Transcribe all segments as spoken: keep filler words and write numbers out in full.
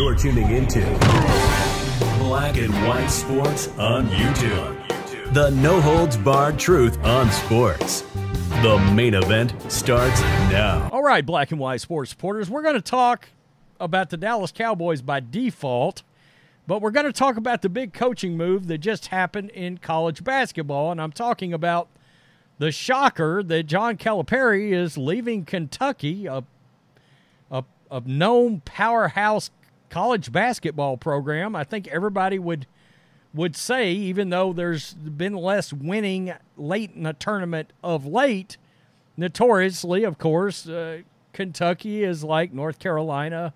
You're tuning into Black and White Sports on YouTube. The no-holds-barred truth on sports. The main event starts now. All right, Black and White Sports supporters, we're going to talk about the Dallas Cowboys by default, but we're going to talk about the big coaching move that just happened in college basketball, and I'm talking about the shocker that John Calipari is leaving Kentucky, a, a, a known powerhouse college basketball program. I think everybody would would say, even though there's been less winning late in the tournament of late, notoriously, of course, uh, Kentucky is like North Carolina,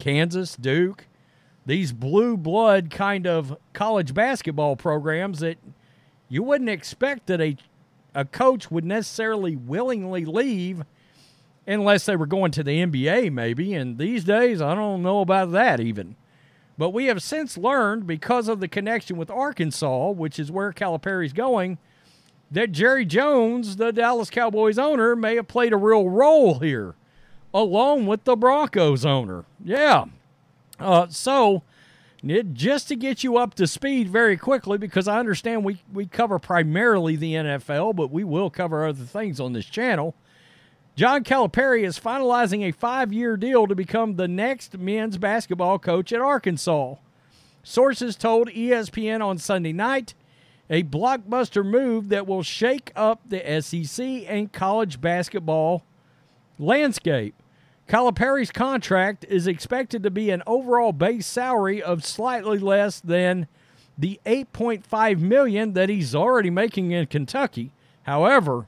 Kansas, Duke, these blue blood kind of college basketball programs that you wouldn't expect that a a coach would necessarily willingly leave unless they were going to the N B A maybe, and these days I don't know about that even. But we have since learned, because of the connection with Arkansas, which is where Calipari's going, that Jerry Jones, the Dallas Cowboys owner, may have played a real role here, along with the Broncos owner. Yeah. Uh, so... Just to get you up to speed very quickly, because I understand we, we cover primarily the N F L, but we will cover other things on this channel. John Calipari is finalizing a five-year deal to become the next men's basketball coach at Arkansas. Sources told E S P N on Sunday night, a blockbuster move that will shake up the S E C and college basketball landscape. Calipari's contract is expected to be an overall base salary of slightly less than the eight point five million dollars that he's already making in Kentucky. However,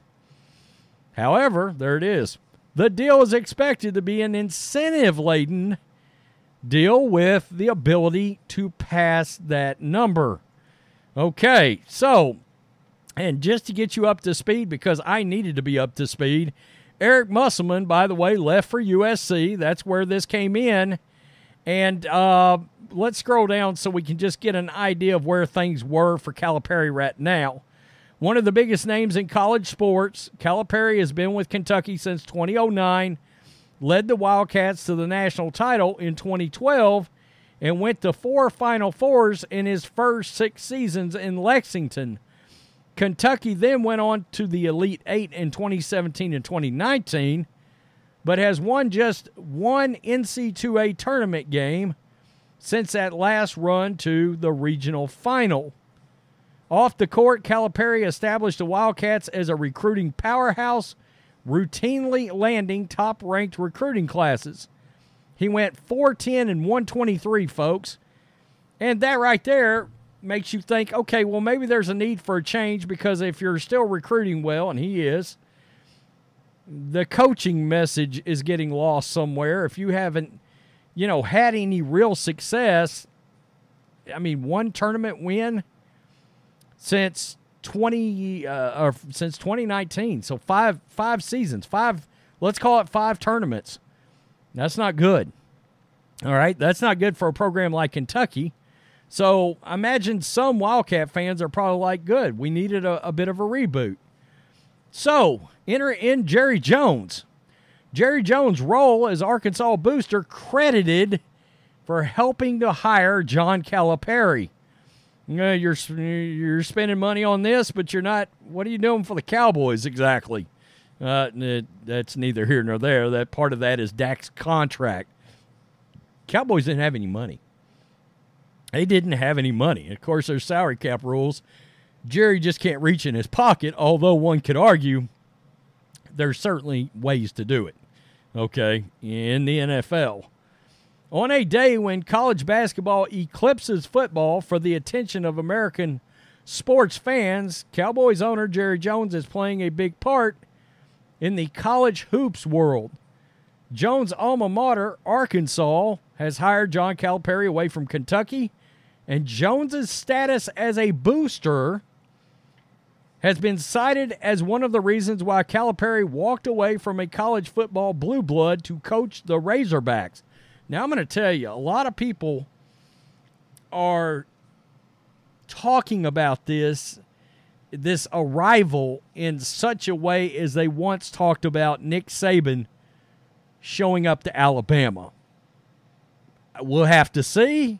however, there it is. The deal is expected to be an incentive-laden deal with the ability to pass that number. Okay, so, and just to get you up to speed, because I needed to be up to speed, Eric Musselman, by the way, left for U S C. That's where this came in. And uh, let's scroll down so we can just get an idea of where things were for Calipari right now. One of the biggest names in college sports, Calipari has been with Kentucky since two thousand nine, led the Wildcats to the national title in twenty twelve, and went to four Final Fours in his first six seasons in Lexington. Kentucky then went on to the Elite Eight in twenty seventeen and twenty nineteen, but has won just one N C double A tournament game since that last run to the regional final. Off the court, Calipari established the Wildcats as a recruiting powerhouse, routinely landing top-ranked recruiting classes. He went four ten and one twenty-three, folks, and that right there makes you think, okay, well, maybe there's a need for a change, because if you're still recruiting well, and he is, the coaching message is getting lost somewhere. If you haven't, you know, had any real success, I mean, one tournament win since twenty uh, or since twenty nineteen, so five five seasons, five, let's call it five tournaments. That's not good. All right, that's not good for a program like Kentucky. So I imagine some Wildcat fans are probably like, good, we needed a, a bit of a reboot. So enter in Jerry Jones. Jerry Jones' role as Arkansas booster credited for helping to hire John Calipari. You know, you're, you're spending money on this, but you're not, what are you doing for the Cowboys exactly? Uh, that's neither here nor there. That part of that is Dak's contract. Cowboys didn't have any money. They didn't have any money. Of course, there's salary cap rules. Jerry just can't reach in his pocket, although one could argue there's certainly ways to do it, okay, in the N F L. On a day when college basketball eclipses football for the attention of American sports fans, Cowboys owner Jerry Jones is playing a big part in the college hoops world. Jones' alma mater, Arkansas, has hired John Calipari away from Kentucky, and Jones's status as a booster has been cited as one of the reasons why Calipari walked away from a college football blue blood to coach the Razorbacks. Now, I'm going to tell you, a lot of people are talking about this, this arrival in such a way as they once talked about Nick Saban showing up to Alabama. we'll have to see.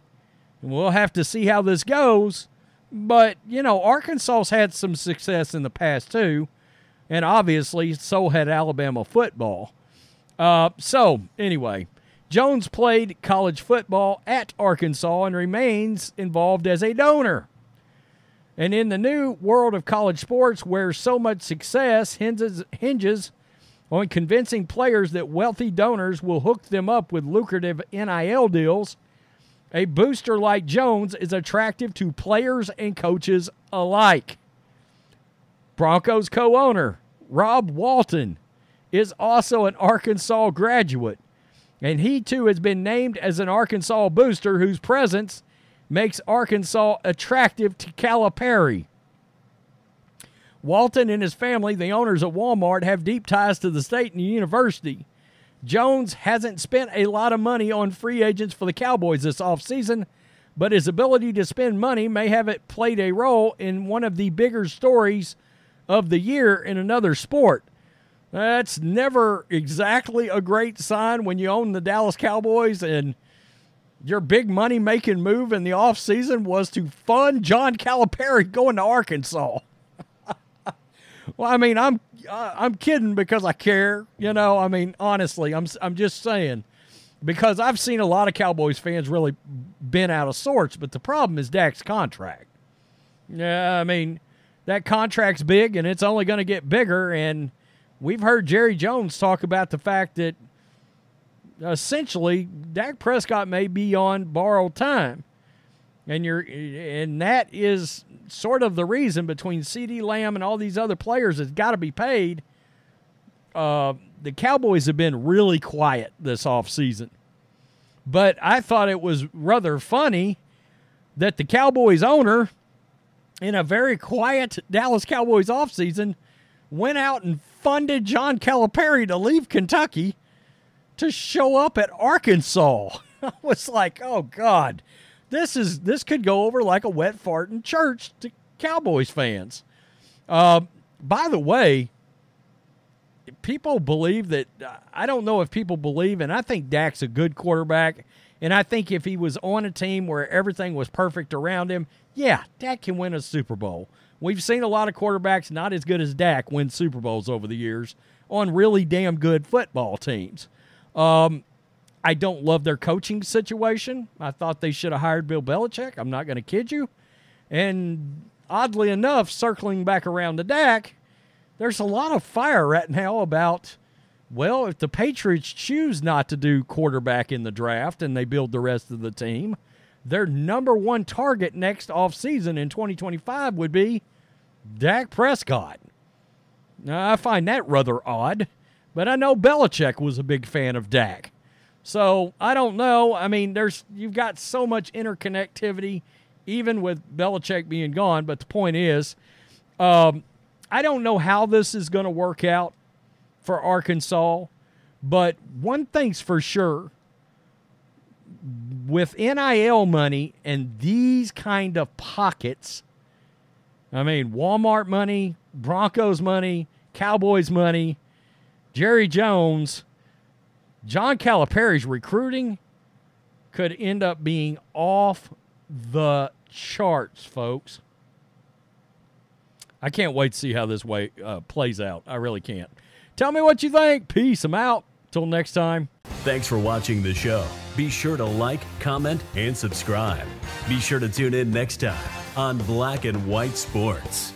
We'll have to see how this goes. But, you know, Arkansas's had some success in the past, too. And obviously, so had Alabama football. Uh, so, anyway, Jones played college football at Arkansas and remains involved as a donor. And in the new world of college sports, where so much success hinges, hinges on convincing players that wealthy donors will hook them up with lucrative N I L deals, a booster like Jones is attractive to players and coaches alike. Broncos co-owner Rob Walton is also an Arkansas graduate, and he too has been named as an Arkansas booster whose presence makes Arkansas attractive to Calipari. Walton and his family, the owners of Walmart, have deep ties to the state and the university. Jones hasn't spent a lot of money on free agents for the Cowboys this offseason, but his ability to spend money may have it played a role in one of the bigger stories of the year in another sport. That's never exactly a great sign when you own the Dallas Cowboys and your big money-making move in the offseason was to fund John Calipari going to Arkansas. Well, I mean, I'm I'm kidding because I care. You know, I mean, honestly, I'm I'm just saying because I've seen a lot of Cowboys fans really been out of sorts, but the problem is Dak's contract. Yeah, I mean, that contract's big, and it's only going to get bigger, and we've heard Jerry Jones talk about the fact that essentially Dak Prescott may be on borrowed time. And you're and that is sort of the reason between CeeDee Lamb and all these other players that's got to be paid. Uh, the Cowboys have been really quiet this offseason. But I thought it was rather funny that the Cowboys owner, in a very quiet Dallas Cowboys offseason, went out and funded John Calipari to leave Kentucky to show up at Arkansas. I was like, oh, God. This is this could go over like a wet fart in church to Cowboys fans. Uh, by the way, people believe that I don't know if people believe, and I think Dak's a good quarterback, and I think if he was on a team where everything was perfect around him, yeah, Dak can win a Super Bowl. We've seen a lot of quarterbacks not as good as Dak win Super Bowls over the years on really damn good football teams. Um I don't love their coaching situation. I thought they should have hired Bill Belichick. I'm not going to kid you. And oddly enough, circling back around to Dak, there's a lot of fire right now about, well, if the Patriots choose not to do quarterback in the draft and they build the rest of the team, their number one target next offseason in twenty twenty-five would be Dak Prescott. Now, I find that rather odd, but I know Belichick was a big fan of Dak. So, I don't know. I mean, there's you've got so much interconnectivity, even with Belichick being gone. But the point is, um, I don't know how this is going to work out for Arkansas. But one thing's for sure, with N I L money and these kind of pockets, I mean, Walmart money, Broncos money, Cowboys money, Jerry Jones, John Calipari's recruiting could end up being off the charts, folks. I can't wait to see how this way uh, plays out. I really can't. Tell me what you think. Peace. I'm out. Till next time. Thanks for watching the show. Be sure to like, comment, and subscribe. Be sure to tune in next time on Black and White Sports.